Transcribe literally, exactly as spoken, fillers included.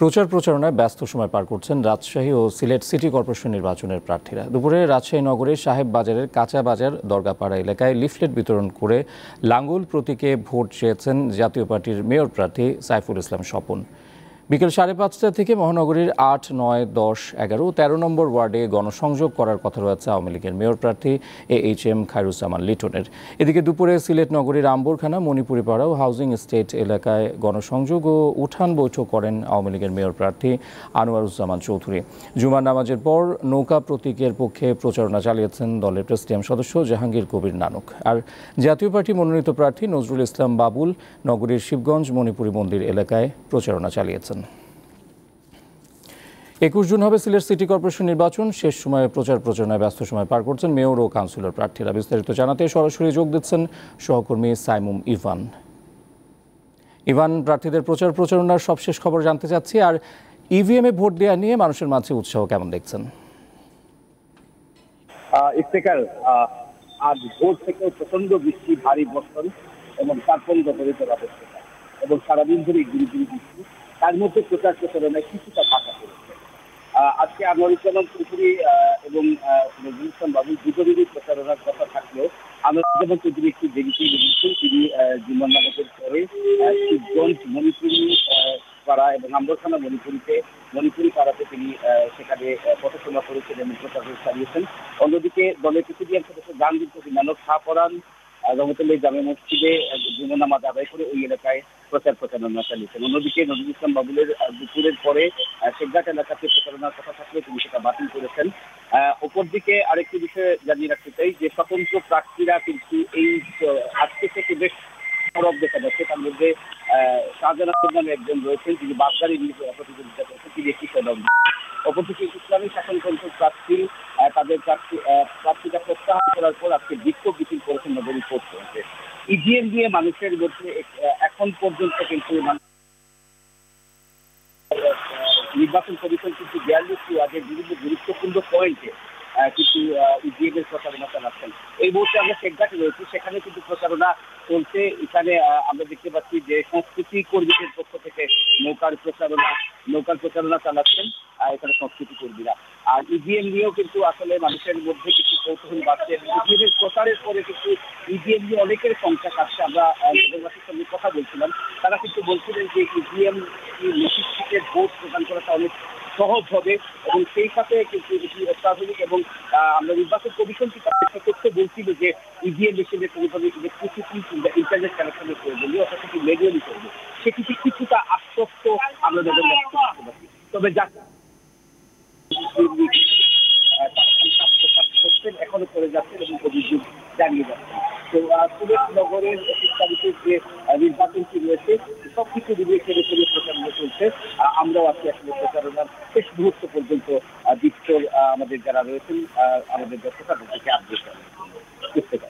প্রচার প্রচারণায় ব্যস্ত সময় পার করছেন রাজশাহী ও সিলেট সিটি কর্পোরেশন নির্বাচনের প্রার্থীরা। দুপুরে রাজশাহী নগরের সাহেব বাজারের কাঁচা বাজার দরগাপাড়া এলাকায় লিফলেট বিতরণ করে লাঙ্গুল প্রতীকে ভোট চেয়েছেন জাতীয় পার্টির মেয়র প্রার্থী সাইফুর ইসলাম স্বপন। বিকেল সাড়ে পাঁচটা থেকে মহানগরীর আট, নয়, দশ, এগারো, তেরো নম্বর ওয়ার্ডে গণসংযোগ করার কথা রয়েছে আওয়ামী লীগের মেয়র প্রার্থী এ এইচ এম খায়রুজ্জামান লিটনের। এদিকে দুপুরে সিলেট নগরীর আম্বরখানা, মণিপুরীপাড়া ও হাউজিং এস্টেট এলাকায় গণসংযোগ ও উঠান বৈঠক করেন আওয়ামী লীগের মেয়র প্রার্থী আনোয়ারুজ্জামান চৌধুরী। জুমার নামাজের পর নৌকা প্রতীকের পক্ষে প্রচারণা চালিয়েছেন দলের প্রেসিডিয়াম সদস্য জাহাঙ্গীর কবির নানক। আর জাতীয় পার্টি মনোনীত প্রার্থী নজরুল ইসলাম বাবুল নগরীর শিবগঞ্জ মণিপুরী মন্দির এলাকায় প্রচারণা চালিয়েছেন। একুশ জুন হবে সিলেট সিটি কর্পোরেশন নির্বাচন। শেষ সময়ে প্রচার প্রচারণায় ব্যস্ত সময় পার করছেন মেয়র ও কাউন্সিলর প্রার্থীরা। বিস্তারিত জানাতে সরাসরি যোগ দিচ্ছেন সহকর্মী সাইমুম ইভান। ইভান, প্রার্থীদের প্রচার প্রচারণার সবশেষ খবর জানতে চাচ্ছি, আর ইভিএমে ভোট দেওয়া নিয়ে মানুষের মাঝে উৎসাহ কেমন দেখছেন? ইফতেখার, আজ ভোর থেকে প্রচন্ড বৃষ্টি, ভারী বর্ষণ এবং তারপরে এবং সারাদিন ধরে গুরুগুরি বৃষ্টি, তার মধ্যে প্রচার প্রচারণায় কিছুটা ফাঁকা পড়েছে। আজকে আনোয়ারুজ্জামান চৌধুরী এবং নজরুল ইসলাম বাবুল দুজনেরই প্রচারণার কথা থাকলেও আনোয়ারুজ্জামান চৌধুরী একটু দেরিতে বেরিয়েছেন। তিনি জুমার নামাজের পরে শিবগঞ্জ মণিপুরী পাড়া এবং আম্বরখানা মণিপুরীতে মণিপুরী পাড়াতে তিনি সেখানে পথসভা করেছেন এবং প্রচার চালিয়েছেন। অন্যদিকে দলের প্রেসিডিয়াম সদস্য জাহাঙ্গীর কবির নানক শাহপরান রহমতুল্লাহ জামে মসজিদে জুমার নামাজ আদায় করে ওই এলাকায় প্রচার প্রচারণা চালিয়েছেন। অন্যদিকে নজরুল ইসলাম বাবুলের দুপুরের পরে শেখঘাট এলাকাতে প্রচারণার কথা থাকলেও তিনি সেটা বাতিল করেছেন। অপরদিকে আরেকটি বিষয়ে জানিয়ে রাখতে চাই যে স্বতন্ত্র প্রার্থীরা কিন্তু এই আজকে থেকে বেশ সরব দেখা যাচ্ছে। তার মধ্যে শাহজাহান নামে একজন রয়েছেন, তিনি বাগদারি প্রতিযোগিতা করছেন, তিনি একটি সরব। অপরদিকে ইসলামী শাসনতন্ত্র প্রার্থী তাদের প্রার্থী প্রার্থীরা প্রত্যাহার করার পর আজকে বিক্ষোভ মিছিল করেছেন নগরী কোর্ট করেছে। ইভিএম দিয়ে মানুষের মধ্যে এখন পর্যন্ত কিন্তু নির্বাচন কমিশন কিন্তু বিয়াল্লিশটি ওয়ার্ডের বিভিন্ন গুরুত্বপূর্ণ পয়েন্টে কিন্তু ইভিএম এর প্রচারণা চালাচ্ছেন। এই মুহূর্তে আমরা শেখঘাটে রয়েছি, সেখানে কিন্তু প্রচারণা চলছে। এখানে আমরা দেখতে পাচ্ছি যে সংস্কৃতি কর্মীদের পক্ষ থেকে নৌকার প্রচারণা নৌকার প্রচারণা চালাচ্ছেন এখানে সংস্কৃতি কর্মীরা। আর ইভিএম নিয়েও কিন্তু আসলে মানুষের মধ্যে কিছু কৌতূহল বাড়ছে। ইভিএম এর প্রচারের পরে কিন্তু ইভিএম নিয়ে অনেকের সংখ্যা কাটছে। আমরা নগরবাসীর সঙ্গে কথা বলছিলাম, তারা কিন্তু বলছিলেন যে ইভিএম মেশিন থেকে ভোট প্রদান করাটা অনেক সহজ হবে এবং সেই সাথে কিন্তু এটি অত্যাধুনিক। এবং আমরা নির্বাচন কমিশনকে চেষ্টা করতে বলছিল যে ইভিএম মেশিনে কোনোভাবে ইলেকট্রিসিটি কিংবা ইন্টারনেট কানেকশনের প্রয়োজন নেই, অর্থাৎ ম্যানুয়ালি করবে। সেটিতে কিছুটা আশ্বস্ত আমরা নগরবাসী করতে পারি। তবে যা এখনো করে যাচ্ছে এবং অভিযোগ জানিয়ে যাচ্ছে। তো সিলেট নগরের বিস্তারিত যে নির্বাচনটি রয়েছে সবকিছু মিলিয়ে ছেড়ে ছেড়ে প্রচারণা চলছে। আমরাও আজকে আসলে প্রচারণার শেষ মুহূর্ত পর্যন্ত বিক্টর আমাদের যারা রয়েছেন আমাদের দর্শকরা বুঝতে পারবেন।